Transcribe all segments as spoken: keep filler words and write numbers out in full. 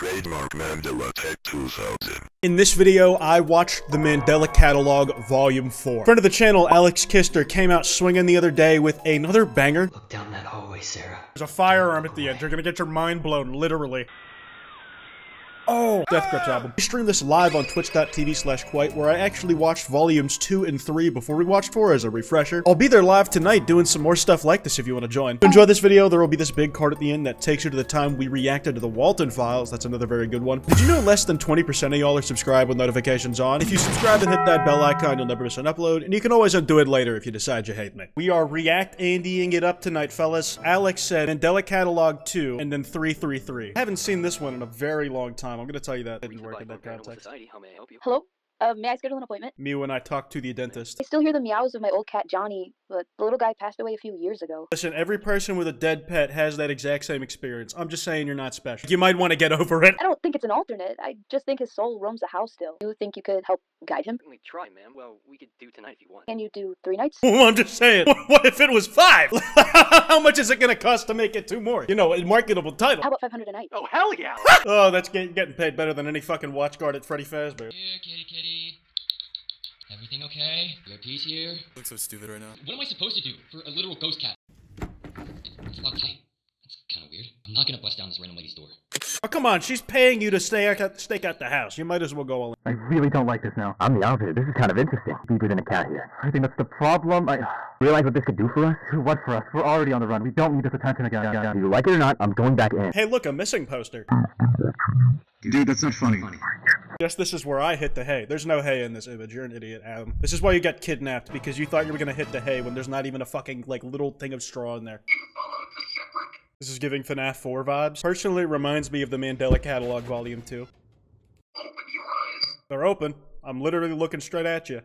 Trademark Mandela Tech two thousand. In this video, I watched The Mandela Catalog Volume four. Friend of the channel, Alex Kister, came out swinging the other day with another banger. Look down that hallway, Sarah. There's a firearm at the end. You're gonna get your mind blown, literally. Oh, Death Grips album. We streamed this live on twitch dot t v slash Kwite, where I actually watched volumes two and three before we watched four as a refresher. I'll be there live tonight doing some more stuff like this if you want to join. If you enjoy this video, there will be this big card at the end that takes you to the time we reacted to the Walton Files. That's another very good one. Did you know less than twenty percent of y'all are subscribed with notifications on? If you subscribe and hit that bell icon, you'll never miss an upload, and you can always undo it later if you decide you hate me. We are react-andying it up tonight, fellas. Alex said Mandela Catalog two, and then three three three. I haven't seen this one in a very long time. I'm gonna tell you that didn't work in that context. Hello? Uh, may I schedule an appointment? Me when I talked to the dentist. I still hear the meows of my old cat Johnny, but the little guy passed away a few years ago. Listen, every person with a dead pet has that exact same experience. I'm just saying you're not special. You might want to get over it. I don't think it's an alternate. I just think his soul roams the house still. Do you think you could help guide him? We try, ma'am. Well, we could do tonight if you want. Can you do three nights? Well, I'm just saying. What if it was five? How much is it gonna cost to make it two more? You know, a marketable title. How about five hundred a night? Oh, hell yeah! Oh, that's get getting paid better than any fucking watch guard at Freddy Fazbear. Yeah, kitty, kitty. Everything okay? You at peace here? I look so stupid right now. What am I supposed to do for a literal ghost cat? It's locked tight. That's kind of weird. I'm not gonna bust down this random lady's door. Oh, come on. She's paying you to stay out, stake out the house. You might as well go all in. I really don't like this now. I'm the opposite. This is kind of interesting. Deeper than a cat here. I think that's the problem. I realize what this could do for us. What for us? We're already on the run. We don't need this attention again. Do you like it or not? I'm going back in. Hey, look, a missing poster. Dude, that's not funny. funny. Yes, this is where I hit the hay. There's no hay in this image. You're an idiot, Adam. This is why you got kidnapped, because you thought you were gonna hit the hay when there's not even a fucking, like, little thing of straw in there. This is giving FNAF four vibes. Personally, it reminds me of the Mandela Catalog Volume two. Open your eyes. They're open. I'm literally looking straight at you.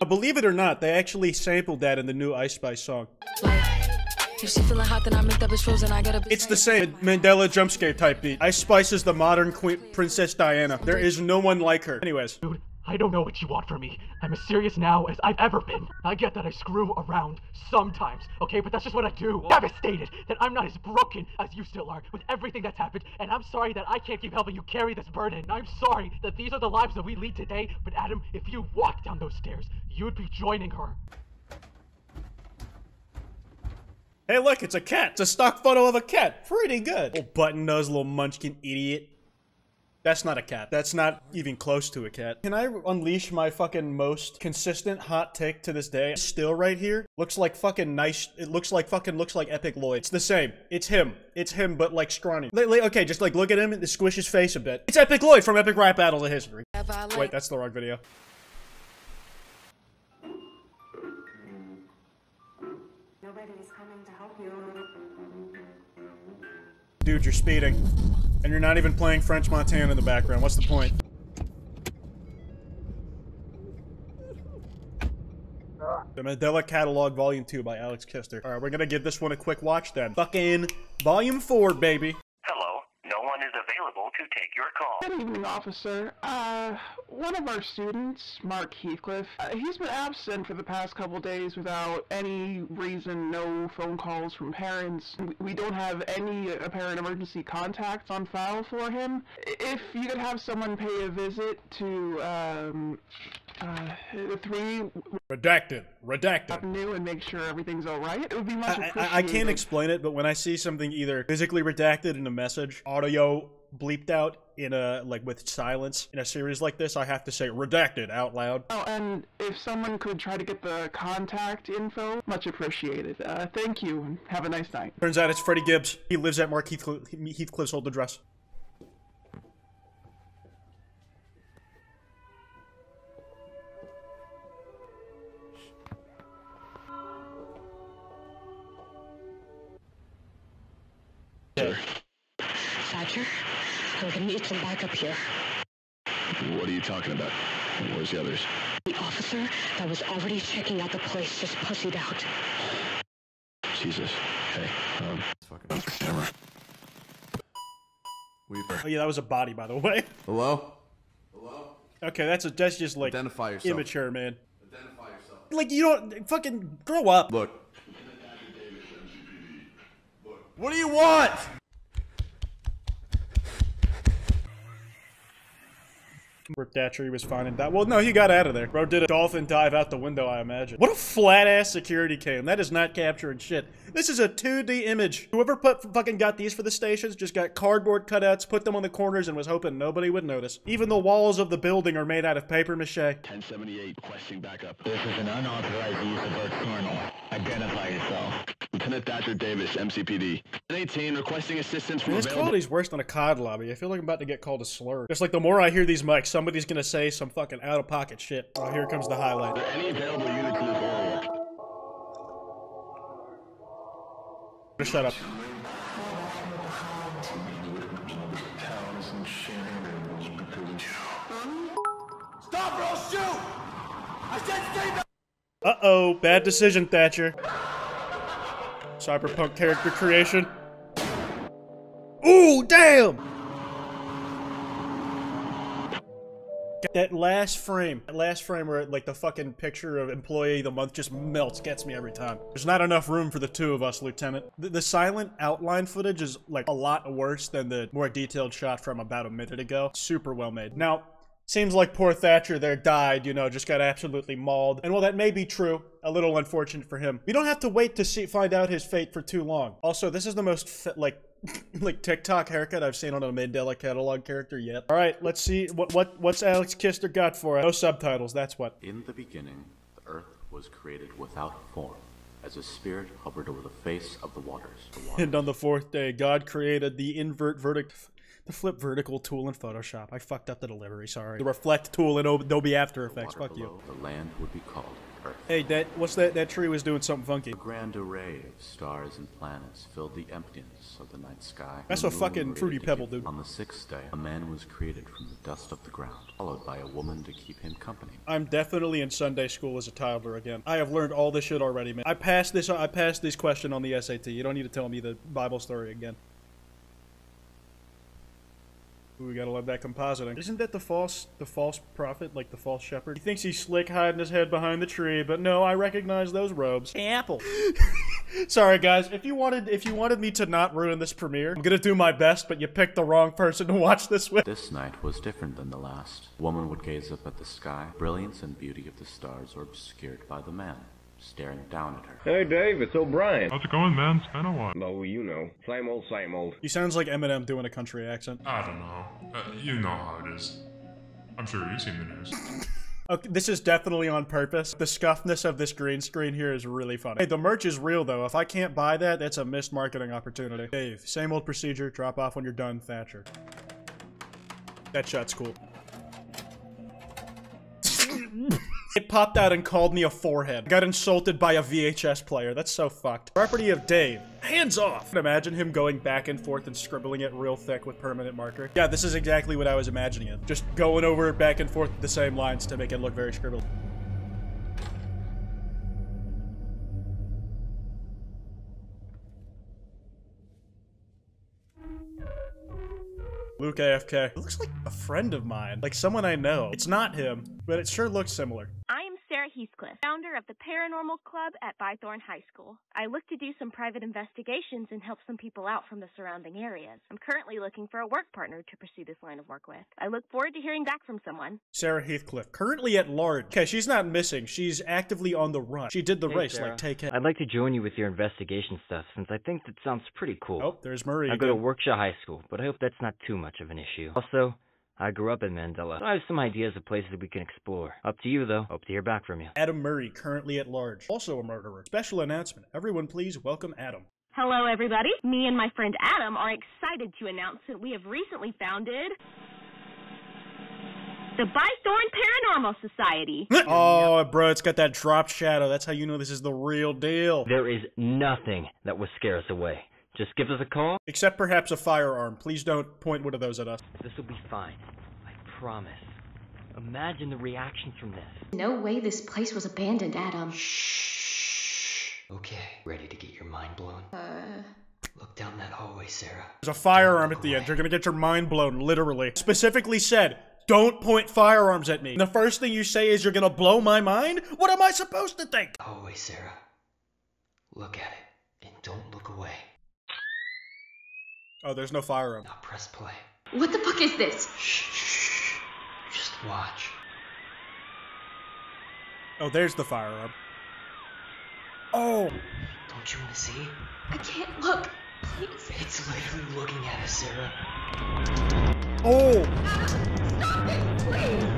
Now, believe it or not, they actually sampled that in the new Ice Spice song. It's the same Mandela jump scare type beat. Ice Spice is the modern queen, Princess Diana. There is no one like her. Anyways. Dude, I don't know what you want from me. I'm as serious now as I've ever been. I get that I screw around sometimes, okay? But that's just what I do. Whoa. Devastated that I'm not as broken as you still are with everything that's happened. And I'm sorry that I can't keep helping you carry this burden. I'm sorry that these are the lives that we lead today. But Adam, if you walked down those stairs, you'd be joining her. Hey, look, it's a cat. It's a stock photo of a cat. Pretty good. Old button nose, little munchkin idiot. That's not a cat. That's not even close to a cat. Can I unleash my fucking most consistent hot take to this day? Still right here. Looks like fucking nice. It looks like fucking looks like Epic Lloyd. It's the same. It's him. It's him, but like scrawny. Okay, just like look at him and squish his face a bit. It's Epic Lloyd from Epic Rap Battles of History. Wait, that's the wrong video. Dude, you're speeding, and you're not even playing French Montana in the background. What's the point? The Mandela Catalog Volume two by Alex Kister. Alright, we're gonna give this one a quick watch then. Fucking Volume four, baby. Hello, no one is available to take your call. Good evening, officer. Uh, one of our students, Mark Heathcliff, uh, he's been absent for the past couple days without any reason, no phone calls from parents. We don't have any apparent emergency contacts on file for him. If you could have someone pay a visit to, um, uh, three... Redacted. Redacted. New and make sure everything's alright. It would be much appreciated. I, I, I can't explain it, but when I see something either physically redacted in a message, audio bleeped out in a, like, with silence in a series like this, I have to say redacted out loud. Oh, and if someone could try to get the contact info, much appreciated. Uh, thank you, and have a nice night. Turns out it's Freddie Gibbs. He lives at Mark Heathcliff, Heathcliff's old address. Sure. Thatcher? We're gonna need some backup here. What are you talking about? Where's the others? The officer that was already checking out the place just pussied out. Jesus. Hey, um... Fucking camera. Weaver. Oh yeah, that was a body, by the way. Hello? Hello? Okay, that's, a, that's just like... Identify yourself. Immature, man. Identify yourself. Like, you don't... Fucking grow up. Look. Look. What do you want? Where Thatcher was finding that. Well, no, he got out of there. Bro did a dolphin dive out the window, I imagine. What a flat-ass security cam. That is not capturing shit. This is a two D image. Whoever put fucking got these for the stations just got cardboard cutouts, put them on the corners, and was hoping nobody would notice. Even the walls of the building are made out of papier-mâché. ten seventy-eight, requesting backup. This is an unauthorized use of Earth Colonel. Identify yourself. Lieutenant Thatcher Davis, M C P D. ten eighteen, requesting assistance from this available- This quality's worse than a C O D lobby. I feel like I'm about to get called a slur. Just like the more I hear these mics, somebody's gonna say some fucking out-of-pocket shit. Oh, here comes the highlight. Are there any available units in this area? Shut up. Stop or I'll shoot! I said stay back! Uh-oh, bad decision, Thatcher. Cyberpunk character creation. Ooh, damn! That last frame, that last frame where like the fucking picture of employee of the month just melts, gets me every time. There's not enough room for the two of us, Lieutenant. The, the silent outline footage is like a lot worse than the more detailed shot from about a minute ago. Super well made. Now, seems like poor Thatcher there died, you know, just got absolutely mauled. And while that may be true, a little unfortunate for him. We don't have to wait to see find out his fate for too long. Also, this is the most fit, like like TikTok haircut I've seen on a Mandela Catalog character yet. All right, let's see what what what's Alex Kister got for us. No subtitles, that's what. In the beginning, the earth was created without form, as a spirit hovered over the face of the waters. The waters. And on the fourth day, God created the invert verdict. The flip vertical tool in Photoshop. I fucked up the delivery, sorry. The reflect tool in Adobe After Effects, fuck below, you. The land would be called Earth. Hey, that, what's that, that tree was doing something funky. A grand array of stars and planets filled the emptiness of the night sky. That's a fucking Fruity Pebble, dude. On the sixth day, a man was created from the dust of the ground, followed by a woman to keep him company. I'm definitely in Sunday school as a toddler again. I have learned all this shit already, man. I passed this, I passed this question on the S A T. You don't need to tell me the Bible story again. Ooh, we gotta love that compositing. Isn't that the false, the false prophet, like the false shepherd? He thinks he's slick hiding his head behind the tree, but no, I recognize those robes. Hey, Apple. Sorry, guys. If you wanted, if you wanted me to not ruin this premiere, I'm gonna do my best, but you picked the wrong person to watch this with. This night was different than the last. Woman would gaze up at the sky. Brilliance and beauty of the stars were obscured by the man staring down at her. Hey, Dave, it's O'Brien. How's it going, man? It's been a while. Oh, you know. Same old, same old. He sounds like Eminem doing a country accent. I don't know. Uh, you know how it is. I'm sure you've seen the news. Okay, this is definitely on purpose. The scuffness of this green screen here is really funny. Hey, the merch is real, though. If I can't buy that, that's a missed marketing opportunity. Dave, same old procedure. Drop off when you're done, Thatcher. That shot's cool. It popped out and called me a forehead. I got insulted by a V H S player. That's so fucked. Property of Dave. Hands off! I can imagine him going back and forth and scribbling it real thick with permanent marker. Yeah, this is exactly what I was imagining it. Just going over it back and forth the same lines to make it look very scribbled. Luke A F K. It looks like a friend of mine, like someone I know. It's not him, but it sure looks similar. I am Sarah Heathcliff, founder of the Paranormal Club at Bythorn High School. I look to do some private investigations and help some people out from the surrounding areas. I'm currently looking for a work partner to pursue this line of work with. I look forward to hearing back from someone. Sarah Heathcliff, currently at large. Okay, she's not missing. She's actively on the run. She did the hey, race, Sarah. Like, take it. I'd like to join you with your investigation stuff, since I think that sounds pretty cool. Oh, there's Murray. I go to Workshaw High School, but I hope that's not too much of an issue. Also, I grew up in Mandela, so I have some ideas of places we can explore. Up to you, though. Hope to hear back from you. Adam Murray, currently at large. Also a murderer. Special announcement. Everyone please welcome Adam. Hello, everybody. Me and my friend Adam are excited to announce that we have recently founded the Bythorn Paranormal Society. Oh, bro, it's got that drop shadow. That's how you know this is the real deal. There is nothing that will scare us away. Just give us a call. Except perhaps a firearm. Please don't point one of those at us. This will be fine. I promise. Imagine the reactions from this. No way this place was abandoned, Adam. Shh. Okay. Ready to get your mind blown? Uh... Look down that hallway, Sarah. There's a firearm at the away. end. You're gonna get your mind blown, literally. Specifically said, don't point firearms at me. And the first thing you say is you're gonna blow my mind? What am I supposed to think? Hallway, Sarah. Look at it. And don't look away. Oh, there's no firearm. Now press play. What the fuck is this? Shh, shh, shh. Just Watch. Oh, there's the firearm. Oh! Don't you want to see? I can't look. Please. It's literally looking at us, Sarah. Oh! Adam, stop it, please!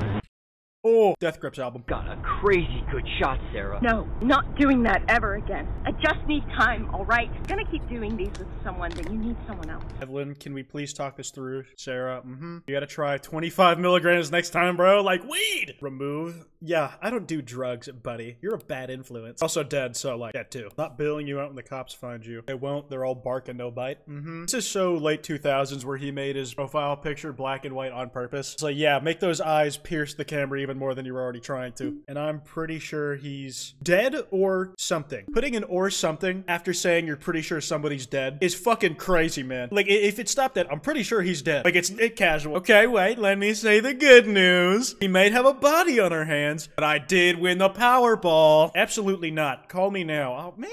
Oh, Death Grips album. Got a crazy good shot, Sarah. No, not doing that ever again. I just need time, all right? I'm gonna keep doing these with someone, but you need someone else. Evelyn, can we please talk this through? Sarah, mm-hmm. You gotta try twenty-five milligrams next time, bro. Like weed! Remove. Yeah, I don't do drugs, buddy. You're a bad influence. Also dead, so like that too. Not billing you out when the cops find you. They won't. They're all bark and no bite. Mm-hmm. This is so late two thousands where he made his profile picture black and white on purpose. So yeah, make those eyes pierce the camera even more than you were already trying to. And I'm pretty sure he's dead or something. Putting an or something after saying you're pretty sure somebody's dead is fucking crazy, man. Like, if it stopped at, I'm pretty sure he's dead. Like, it's it casual. Okay, wait, let me say the good news. He might have a body on her hands, but I did win the Powerball. Absolutely not. Call me now. Oh, man.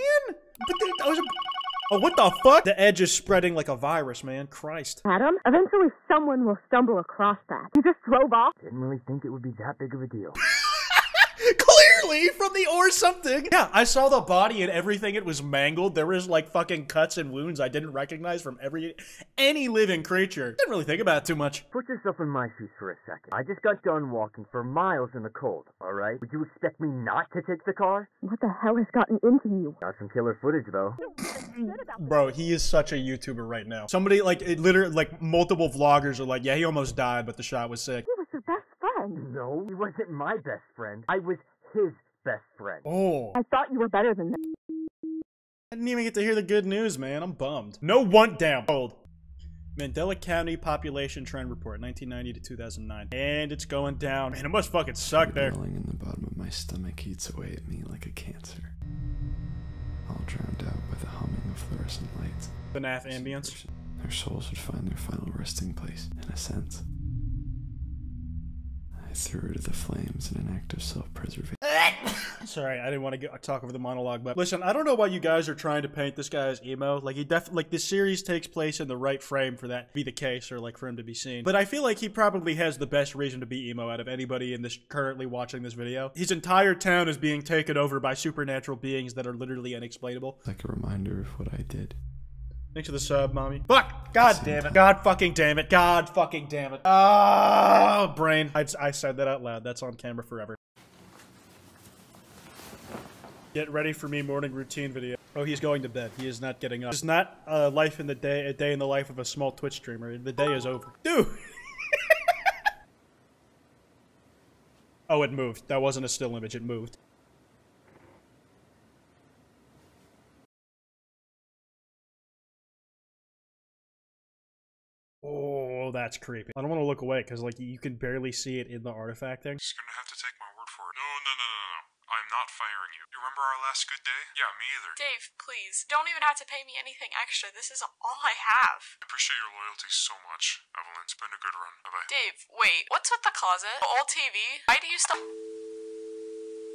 But that was a... Oh, what the fuck? The edge is spreading like a virus, man. Christ. Adam, eventually someone will stumble across that. You just drove off? Didn't really think it would be that big of a deal. Clearly, from the or something. Yeah, I saw the body and everything. It was mangled. There was like fucking cuts and wounds I didn't recognize from every any living creature. Didn't really think about it too much. Put yourself in my shoes for a second. I just got done walking for miles in the cold, all right? Would you expect me not to take the car? What the hell has gotten into you? Got some killer footage, though. Bro, he is such a YouTuber right now. Somebody, like, it literally, like, multiple vloggers are like, yeah, he almost died, but the shot was sick. He was your best friend. No, he wasn't my best friend. I was his best friend. Oh. I thought you were better than that. I didn't even get to hear the good news, man. I'm bummed. No one damn old. Mandela County Population Trend Report, nineteen ninety to two thousand nine. And it's going down. Man, it must fucking suck there. Growling in the bottom of my stomach eats away at me like a cancer. All drowned out by the humming of fluorescent lights. FNAF ambience. Their souls would find their final resting place, in a sense. I threw her to the flames in an act of self-preservation. Sorry, I didn't want to get, talk over the monologue, but listen, I don't know why you guys are trying to paint this guy as emo. Like, he def- like, this series takes place in the right frame for that to be the case, or, like, for him to be seen. But I feel like he probably has the best reason to be emo out of anybody in this currently watching this video. His entire town is being taken over by supernatural beings that are literally unexplainable. Like a reminder of what I did. Thanks for the sub, mommy. Fuck! God damn it. God fucking damn it. God fucking damn it. Oh, brain. I, I said that out loud. That's on camera forever. Get ready for me morning routine video. Oh, he's going to bed. He is not getting up. It's not a life in the day, a day in the life of a small Twitch streamer. The day is over. Dude! Oh, it moved. That wasn't a still image. It moved. Oh, that's creepy. I don't want to look away because, like, you can barely see it in the artifact thing. You're gonna have to take my word for it. No, no, no, no, no. I'm not firing you. You remember our last good day? Yeah, me either. Dave, please. Don't even have to pay me anything extra. This is all I have. I appreciate your loyalty so much, Evelyn. It's been a good run. Bye-bye. Dave, wait. What's with the closet? The old T V? Why do you stop?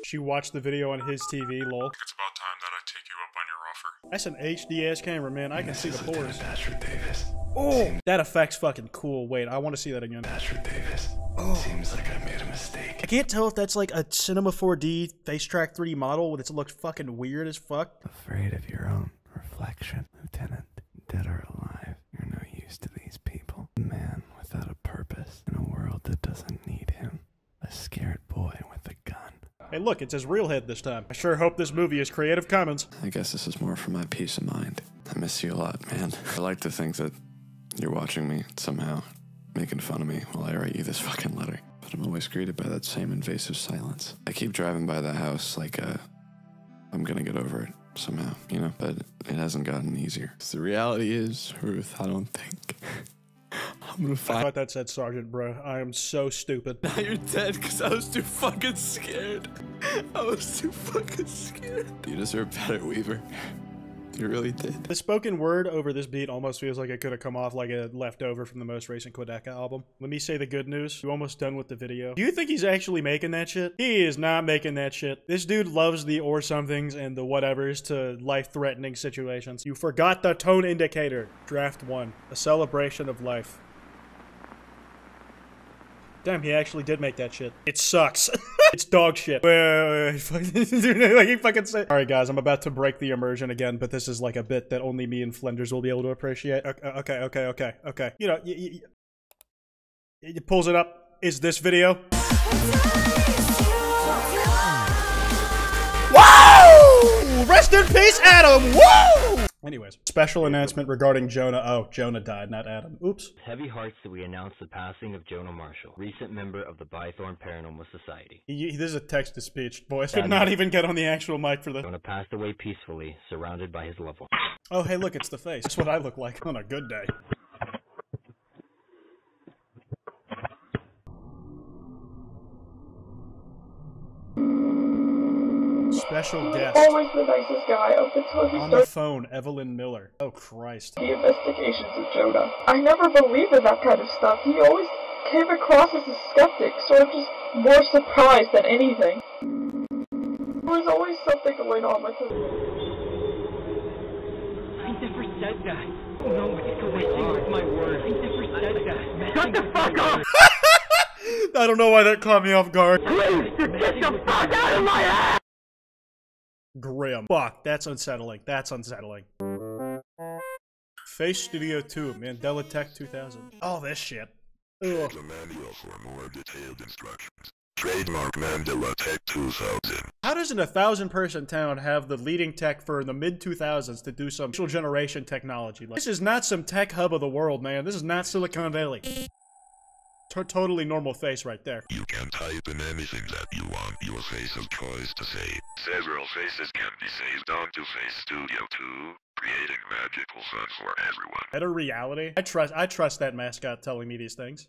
She watched the video on his T V, lol. I think it's about time that I take you up on your offer. That's an H D S camera, man. I can see the pores. Oh, that effect's fucking cool. Wait, I want to see that again. Thatcher Davis. Oh. Seems like I made a mistake. I can't tell if that's like a Cinema four D FaceTrack three D model with it looked fucking weird as fuck. Afraid of your own reflection, Lieutenant. Dead or alive, you're no use to these people. A man without a purpose in a world that doesn't need him. A scared boy with a gun. Hey, look, it says real head this time. I sure hope this movie is Creative Commons. I guess this is more for my peace of mind. I miss you a lot, man. I like to think that you're watching me somehow, making fun of me while I write you this fucking letter. But I'm always greeted by that same invasive silence. I keep driving by the house like uh, I'm gonna get over it somehow, you know? But it hasn't gotten easier. So the reality is, Ruth, I don't think... I'm gonna find- I thought that said Sergeant, bro. I am so stupid. Now you're dead because I was too fucking scared. I was too fucking scared. You deserve better, Weaver. You really did. The spoken word over this beat almost feels like it could have come off like a leftover from the most recent Quadeca album. Let me say the good news. You're almost done with the video. Do you think he's actually making that shit? He is not making that shit. This dude loves the or somethings and the whatevers to life-threatening situations. You forgot the tone indicator. Draft one. A celebration of life. Damn, he actually did make that shit. It sucks. It's dog shit. Wait, wait, wait, wait. Like he fucking said. All right, guys, I'm about to break the immersion again, but this is like a bit that only me and Flinders will be able to appreciate. Okay, okay, okay, okay. You know, he pulls it up. Is this video? Whoa! Rest in peace, Adam. Whoa! Anyways, special announcement regarding Jonah. Oh, Jonah died, not Adam. Oops. Heavy hearts that we announce the passing of Jonah Marshall, recent member of the Bythorn Paranormal Society. He, he, this is a text-to-speech voice. Could not even get on the actual mic for this. Jonah passed away peacefully, surrounded by his loved ones. Oh, hey, look, it's the face. That's what I look like on a good day. Special guest. Always the nicest guy of the television. On the phone, Evelyn Miller. Oh, Christ. The investigations of Jonah. I never believed in that kind of stuff. He always came across as a skeptic, so I'm just more surprised than anything. There was always something going on with him. I never said that. No, it's messing with my words. I never said that. Shut the fuck up! I don't know why that caught me off guard. Please, get the fuck out of my ass! Grim. Fuck, that's unsettling. That's unsettling. Face Studio two, Mandela Tech two thousand. All this shit. Ugh. The manual for more detailed instructions. Trademark Mandela Tech two thousand. How does an one thousand person town have the leading tech for the mid two thousands to do some digital generation technology? Like, this is not some tech hub of the world, man. This is not Silicon Valley. T totally normal face right there. You can type in anything that you want your face of choice to say. Several faces can be saved onto Face Studio two, creating magical fun for everyone. Better reality? I trust I trust that mascot telling me these things.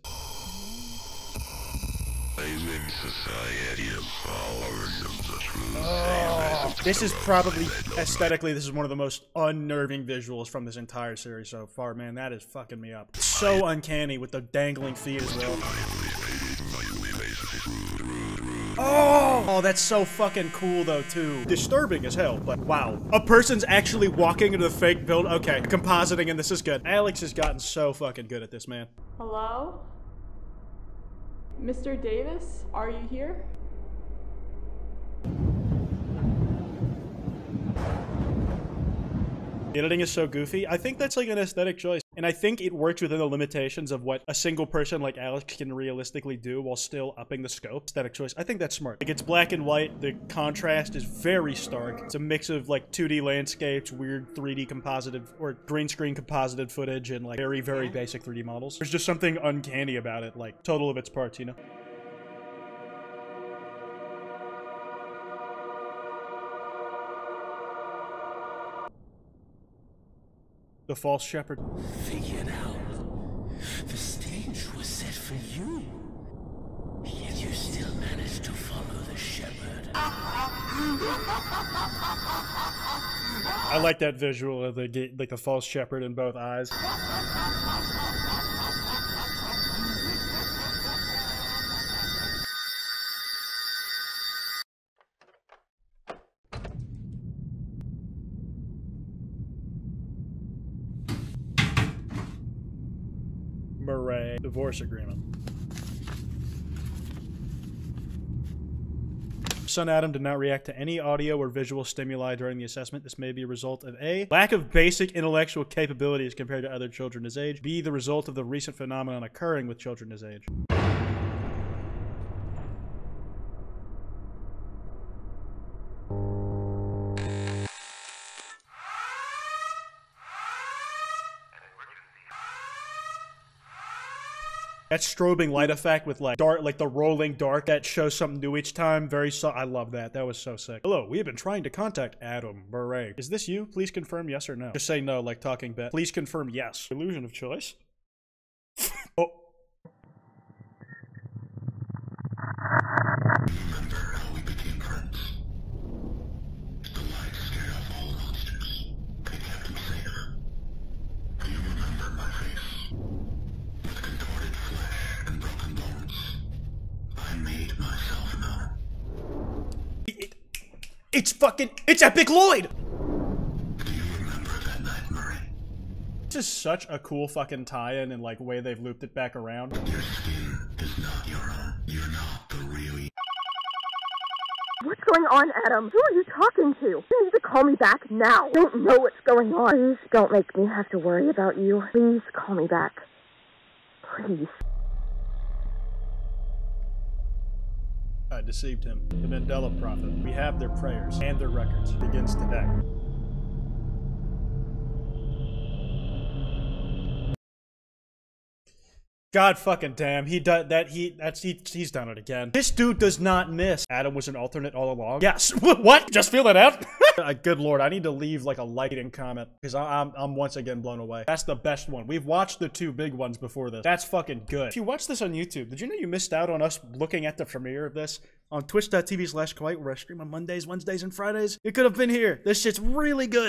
Saving society of followers of the truth. Oh, this is probably, aesthetically, this is one of the most unnerving visuals from this entire series so far, man. That is fucking me up. So uncanny with the dangling feet as well. Oh! Oh, that's so fucking cool though, too. Disturbing as hell, but wow. A person's actually walking into the fake build. Okay, compositing and this is good. Alex has gotten so fucking good at this, man. Hello? Mister Davis, are you here? The editing is so goofy. I think that's like an aesthetic choice. And I think it works within the limitations of what a single person like Alex can realistically do while still upping the scope. Aesthetic choice. I think that's smart. Like, it's black and white. The contrast is very stark. It's a mix of like two D landscapes, weird three D composited or green screen composited footage, and like very, very basic three D models. There's just something uncanny about it, like total of its parts, you know? The false shepherd. Figured out. The stage was set for you. Yet you still managed to follow the shepherd. I like that visual of the like the false shepherd in both eyes. Divorce agreement. Son Adam did not react to any audio or visual stimuli during the assessment. This may be a result of A, lack of basic intellectual capabilities compared to other children his age. B, the result of the recent phenomenon occurring with children his age. That strobing light effect with like dark, like the rolling dark that shows something new each time. Very so. I love that. That was so sick. Hello, we have been trying to contact Adam Murray. Is this you? Please confirm yes or no. Just say no, like talking bet. Please confirm yes. Illusion of choice. Oh. Remember how we became friends? The light scared off all monsters. They kept me safe. Do you remember my face? It, it's fucking, it's Epic Lloyd! Do you remember that night, Murray? It's is such a cool fucking tie-in and like way they've looped it back around. Your skin is not your own. You're not the real. What's going on, Adam? Who are you talking to? You need to call me back now. I don't know what's going on. Please don't make me have to worry about you. Please call me back. Please. I deceived him. The Mandela Prophet. We have their prayers and their records. Begins today. God fucking damn, he done that, he, that's, he, he's done it again. This dude does not miss. Adam was an alternate all along? Yes. What? Just feel that out? Uh, good lord, I need to leave like a like and comment because I'm, I'm once again blown away. That's the best one. We've watched the two big ones before this. That's fucking good. If you watch this on YouTube, did you know you missed out on us looking at the premiere of this? On twitch dot t v slash Kwite, where I stream on Mondays, Wednesdays, and Fridays. It could have been here. This shit's really good.